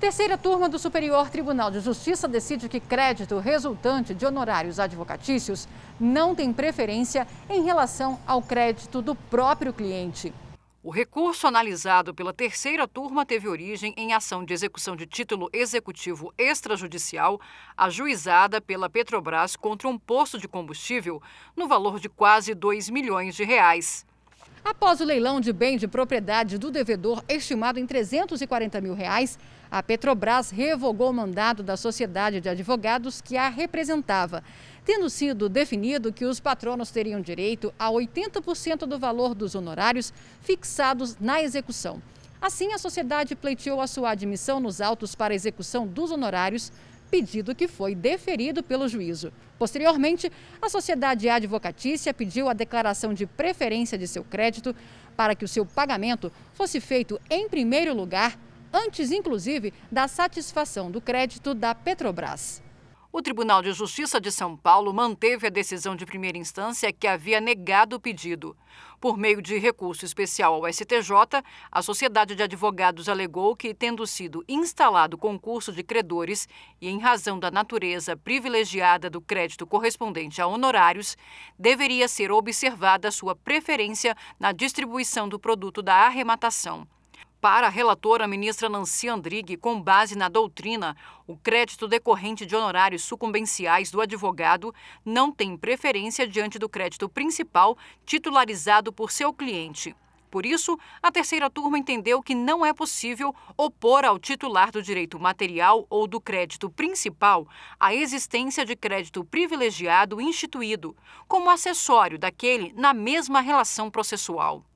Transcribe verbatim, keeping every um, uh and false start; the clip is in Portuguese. Terceira turma do Superior Tribunal de Justiça decide que crédito resultante de honorários advocatícios não tem preferência em relação ao crédito do próprio cliente. O recurso analisado pela terceira turma teve origem em ação de execução de título executivo extrajudicial ajuizada pela Petrobras contra um posto de combustível no valor de quase dois milhões de reais. Após o leilão de bem de propriedade do devedor estimado em trezentos e quarenta mil reais, a Petrobras revogou o mandado da sociedade de advogados que a representava, tendo sido definido que os patronos teriam direito a oitenta por cento do valor dos honorários fixados na execução. Assim, a sociedade pleiteou a sua admissão nos autos para execução dos honorários, pedido que foi deferido pelo juízo. Posteriormente, a sociedade advocatícia pediu a declaração de preferência de seu crédito para que o seu pagamento fosse feito em primeiro lugar, antes inclusive da satisfação do crédito da Petrobras. O Tribunal de Justiça de São Paulo manteve a decisão de primeira instância que havia negado o pedido. Por meio de recurso especial ao S T J, a sociedade de advogados alegou que, tendo sido instalado concurso de credores e em razão da natureza privilegiada do crédito correspondente a honorários, deveria ser observada sua preferência na distribuição do produto da arrematação. Para a relatora, a ministra Nancy Andrighi, com base na doutrina, o crédito decorrente de honorários sucumbenciais do advogado não tem preferência diante do crédito principal titularizado por seu cliente. Por isso, a terceira turma entendeu que não é possível opor ao titular do direito material ou do crédito principal a existência de crédito privilegiado instituído, como acessório daquele na mesma relação processual.